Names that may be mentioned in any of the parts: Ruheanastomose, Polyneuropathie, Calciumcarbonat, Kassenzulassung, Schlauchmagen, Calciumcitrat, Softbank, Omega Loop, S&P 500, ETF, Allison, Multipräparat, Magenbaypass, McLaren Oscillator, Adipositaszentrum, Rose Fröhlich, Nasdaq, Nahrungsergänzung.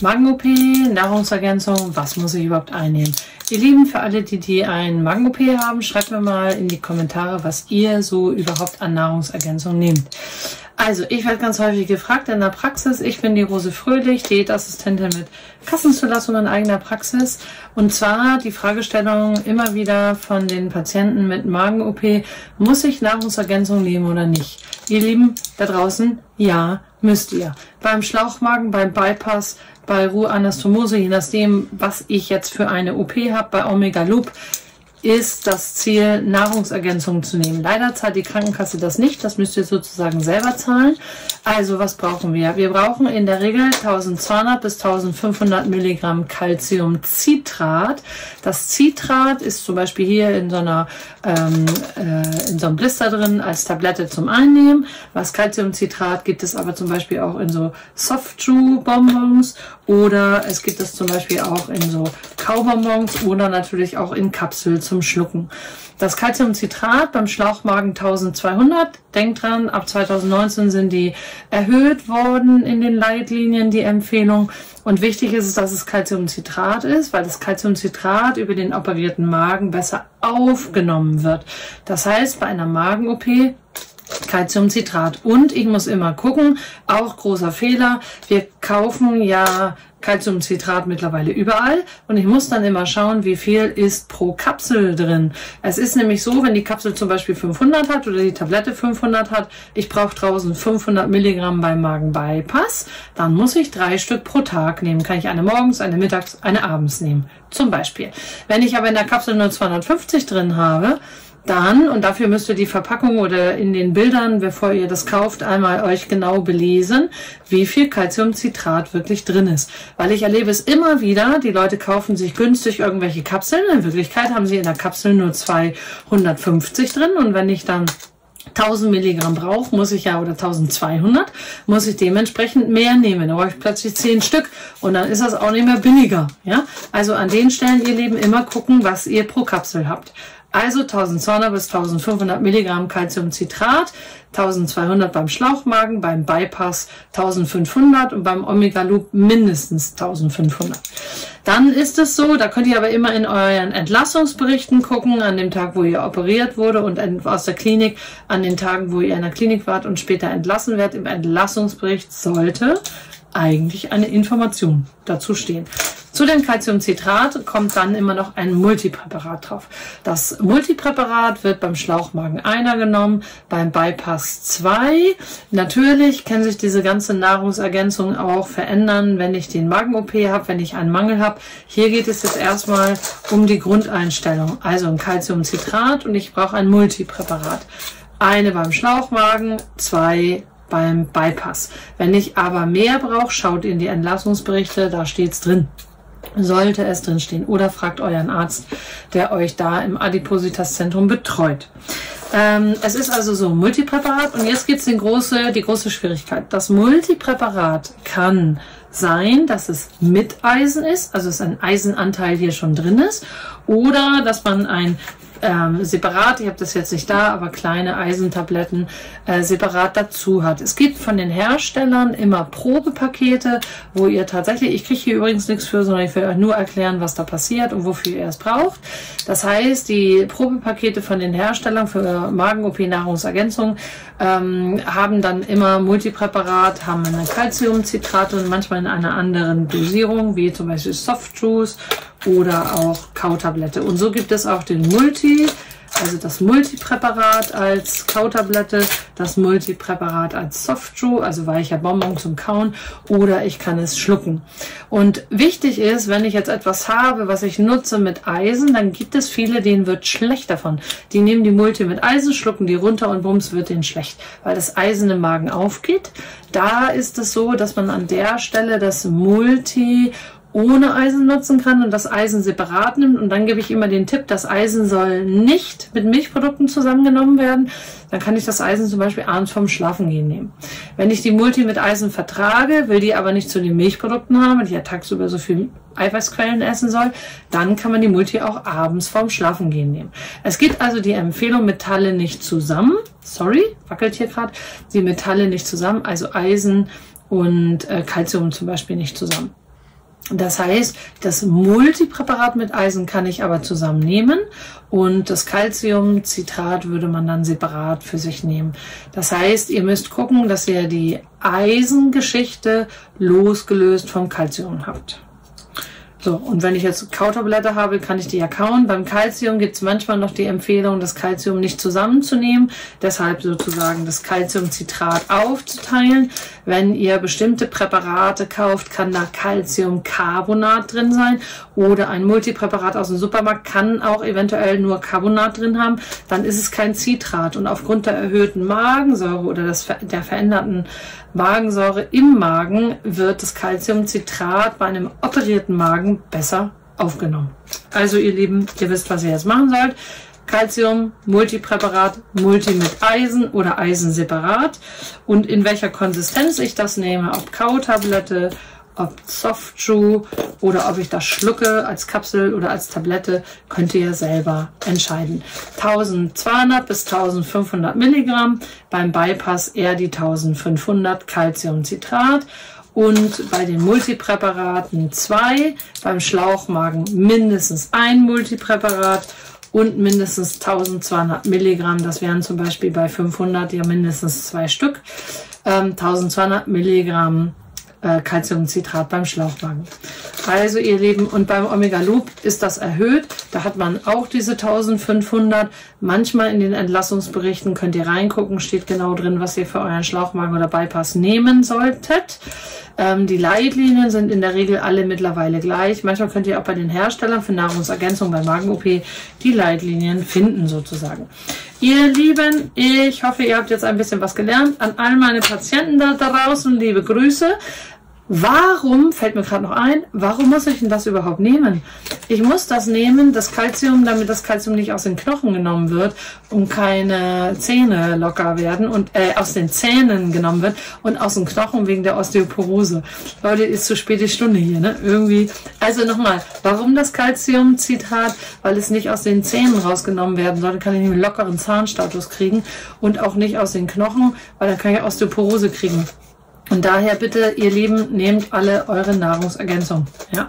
Magen-OP, Nahrungsergänzung, was muss ich überhaupt einnehmen? Ihr Lieben, für alle, die einen Magen-OP haben, schreibt mir mal in die Kommentare, was ihr so überhaupt an Nahrungsergänzung nehmt. Also, ich werde ganz häufig gefragt in der Praxis. Ich bin die Rose Fröhlich, Diätassistentin mit Kassenzulassung in eigener Praxis. Und zwar die Fragestellung immer wieder von den Patienten mit Magen-OP, muss ich Nahrungsergänzung nehmen oder nicht? Ihr Lieben, da draußen, ja, müsst ihr. Beim Schlauchmagen, beim Bypass, bei Ruheanastomose, je nachdem, was ich jetzt für eine OP habe, bei Omega Loop, ist das Ziel, Nahrungsergänzung zu nehmen. Leider zahlt die Krankenkasse das nicht, das müsst ihr sozusagen selber zahlen. Also was brauchen wir? Wir brauchen in der Regel 1200 bis 1500 Milligramm Calciumcitrat. Das Citrat ist zum Beispiel hier in so einem Blister drin als Tablette zum Einnehmen. Das Calciumcitrat gibt es aber zum Beispiel auch in so Soft-Chew-Bonbons oder es gibt es zum Beispiel auch in so Kaubonbons oder natürlich auch in Kapseln zum Schlucken. Das Calciumcitrat beim Schlauchmagen 1200, denkt dran, ab 2019 sind die erhöht worden in den Leitlinien, die Empfehlung. Und wichtig ist es, dass es Calciumcitrat ist, weil das Calciumcitrat über den operierten Magen besser aufgenommen wird. Das heißt, bei einer Magen-OP Calciumcitrat. Und ich muss immer gucken, auch großer Fehler, wir kaufen ja Calciumcitrat mittlerweile überall und ich muss dann immer schauen, wie viel ist pro Kapsel drin. Es ist nämlich so, wenn die Kapsel zum Beispiel 500 hat oder die Tablette 500 hat, ich brauche 1500 Milligramm beim Magenbypass, dann muss ich 3 Stück pro Tag nehmen. Kann ich eine morgens, eine mittags, eine abends nehmen, zum Beispiel. Wenn ich aber in der Kapsel nur 250 drin habe, dann, und dafür müsst ihr die Verpackung oder in den Bildern, bevor ihr das kauft, einmal euch genau belesen, wie viel Calciumcitrat wirklich drin ist. Weil ich erlebe es immer wieder, die Leute kaufen sich günstig irgendwelche Kapseln. In Wirklichkeit haben sie in der Kapsel nur 250 drin. Und wenn ich dann 1000 Milligramm brauche, muss ich ja, oder 1200, muss ich dementsprechend mehr nehmen. Da brauche ich plötzlich 10 Stück und dann ist das auch nicht mehr billiger. Ja? Also an den Stellen, ihr Lieben, immer gucken, was ihr pro Kapsel habt. Also 1200 bis 1500 Milligramm Calciumcitrat, 1200 beim Schlauchmagen, beim Bypass 1500 und beim Omega Loop mindestens 1500. Dann ist es so, da könnt ihr aber immer in euren Entlassungsberichten gucken, an dem Tag, wo ihr operiert wurde und aus der Klinik, an den Tagen, wo ihr in der Klinik wart und später entlassen werdet. Im Entlassungsbericht sollte eigentlich eine Information dazu stehen. Zu dem Calciumcitrat kommt dann immer noch ein Multipräparat drauf. Das Multipräparat wird beim Schlauchmagen 1er genommen, beim Bypass 2. Natürlich kann sich diese ganze Nahrungsergänzung auch verändern, wenn ich den Magen-OP habe, wenn ich einen Mangel habe. Hier geht es jetzt erstmal um die Grundeinstellung. Also ein Calciumcitrat und ich brauche ein Multipräparat. Eine beim Schlauchmagen, 2 beim Bypass. Wenn ich aber mehr brauche, schaut in die Entlassungsberichte, da steht es drin. Sollte es drinstehen oder fragt euren Arzt, der euch da im Adipositaszentrum betreut. Es ist also so ein Multipräparat und jetzt gibt es die große Schwierigkeit. Das Multipräparat kann sein, dass es mit Eisen ist, also dass ein Eisenanteil hier schon drin ist oder dass man ein separat, ich habe das jetzt nicht da, aber kleine Eisentabletten separat dazu hat. Es gibt von den Herstellern immer Probepakete, wo ihr tatsächlich, ich kriege hier übrigens nichts für, sondern ich will euch nur erklären, was da passiert und wofür ihr es braucht. Das heißt, die Probepakete von den Herstellern für Magen-OP, Nahrungsergänzung haben dann immer Multipräparat, haben eine Calciumcitrate und manchmal in einer anderen Dosierung, wie zum Beispiel Softjuice oder auch Kautablette. Und so gibt es auch den Multi, also das Multipräparat als Kautablette, das Multipräparat als Softchew, also weicher Bonbon zum Kauen oder ich kann es schlucken. Und wichtig ist, wenn ich jetzt etwas habe, was ich nutze mit Eisen, dann gibt es viele, denen wird schlecht davon. Die nehmen die Multi mit Eisen, schlucken die runter und bums wird denen schlecht, weil das Eisen im Magen aufgeht. Da ist es so, dass man an der Stelle das Multi ohne Eisen nutzen kann und das Eisen separat nimmt. Und dann gebe ich immer den Tipp, das Eisen soll nicht mit Milchprodukten zusammengenommen werden. Dann kann ich das Eisen zum Beispiel abends vorm Schlafengehen nehmen. Wenn ich die Multi mit Eisen vertrage, will die aber nicht zu den Milchprodukten haben, weil ich ja tagsüber so viel Eiweißquellen essen soll, dann kann man die Multi auch abends vorm Schlafengehen nehmen. Es gibt also die Empfehlung, Metalle nicht zusammen. Sorry, wackelt hier gerade. Die Metalle nicht zusammen, also Eisen und Calcium zum Beispiel nicht zusammen. Das heißt, das Multipräparat mit Eisen kann ich aber zusammennehmen und das Calciumcitrat würde man dann separat für sich nehmen. Das heißt, ihr müsst gucken, dass ihr die Eisengeschichte losgelöst vom Calcium habt. So, und wenn ich jetzt Kautabletter habe, kann ich die ja kauen. Beim Calcium gibt es manchmal noch die Empfehlung, das Calcium nicht zusammenzunehmen, deshalb sozusagen das Calciumcitrat aufzuteilen. Wenn ihr bestimmte Präparate kauft, kann da Calciumcarbonat drin sein oder ein Multipräparat aus dem Supermarkt kann auch eventuell nur Carbonat drin haben, dann ist es kein Citrat. Und aufgrund der erhöhten Magensäure oder der veränderten Magensäure im Magen wird das Calciumcitrat bei einem operierten Magen besser aufgenommen. Also ihr Lieben, ihr wisst, was ihr jetzt machen sollt. Calcium, Multipräparat, Multi mit Eisen oder Eisen separat. Und in welcher Konsistenz ich das nehme, ob Kautablette, ob Softchew oder ob ich das schlucke als Kapsel oder als Tablette, könnt ihr selber entscheiden. 1200 bis 1500 Milligramm, beim Bypass eher die 1500 Calciumcitrat. Und bei den Multipräparaten 2, beim Schlauchmagen mindestens ein Multipräparat und mindestens 1200 Milligramm. Das wären zum Beispiel bei 500 ja mindestens 2 Stück. 1200 Milligramm Calciumcitrat beim Schlauchmagen. Also ihr Lieben, und beim Omega Loop ist das erhöht. Da hat man auch diese 1500. Manchmal in den Entlassungsberichten könnt ihr reingucken, steht genau drin, was ihr für euren Schlauchmagen oder Bypass nehmen solltet. Die Leitlinien sind in der Regel alle mittlerweile gleich. Manchmal könnt ihr auch bei den Herstellern für Nahrungsergänzung bei Magen-OP die Leitlinien finden sozusagen. Ihr Lieben, ich hoffe, ihr habt jetzt ein bisschen was gelernt. An all meine Patienten da draußen, liebe Grüße. Warum, fällt mir gerade noch ein, warum muss ich denn das überhaupt nehmen? Ich muss das nehmen, das Calcium, damit das Calcium nicht aus den Knochen genommen wird und keine Zähne locker werden und aus den Zähnen genommen wird und aus den Knochen wegen der Osteoporose. Leute, ist zu spät die Stunde hier, ne? Irgendwie. Also nochmal, warum das Calciumcitrat? Weil es nicht aus den Zähnen rausgenommen werden soll, dann kann ich einen lockeren Zahnstatus kriegen und auch nicht aus den Knochen, weil dann kann ich Osteoporose kriegen. Und daher bitte, ihr Lieben, nehmt alle eure Nahrungsergänzung, ja,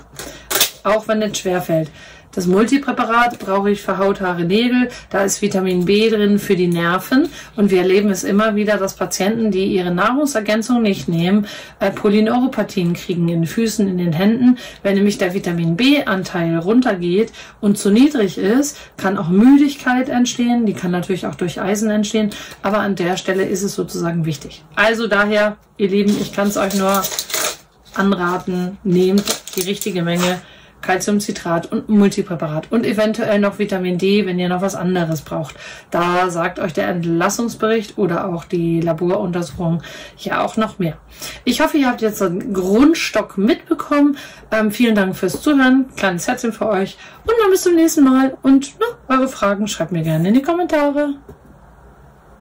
auch wenn es schwerfällt. Das Multipräparat brauche ich für Haut, Haare, Nägel. Da ist Vitamin B drin für die Nerven. Und wir erleben es immer wieder, dass Patienten, die ihre Nahrungsergänzung nicht nehmen, Polyneuropathien kriegen in den Füßen, in den Händen. Wenn nämlich der Vitamin B-Anteil runtergeht und zu niedrig ist, kann auch Müdigkeit entstehen. Die kann natürlich auch durch Eisen entstehen. Aber an der Stelle ist es sozusagen wichtig. Also daher, ihr Lieben, ich kann es euch nur anraten, nehmt die richtige Menge Calciumcitrat und Multipräparat und eventuell noch Vitamin D, wenn ihr noch was anderes braucht. Da sagt euch der Entlassungsbericht oder auch die Laboruntersuchung ja auch noch mehr. Ich hoffe, ihr habt jetzt einen Grundstock mitbekommen. Vielen Dank fürs Zuhören. Kleines Herzchen für euch und dann bis zum nächsten Mal. Und eure Fragen schreibt mir gerne in die Kommentare.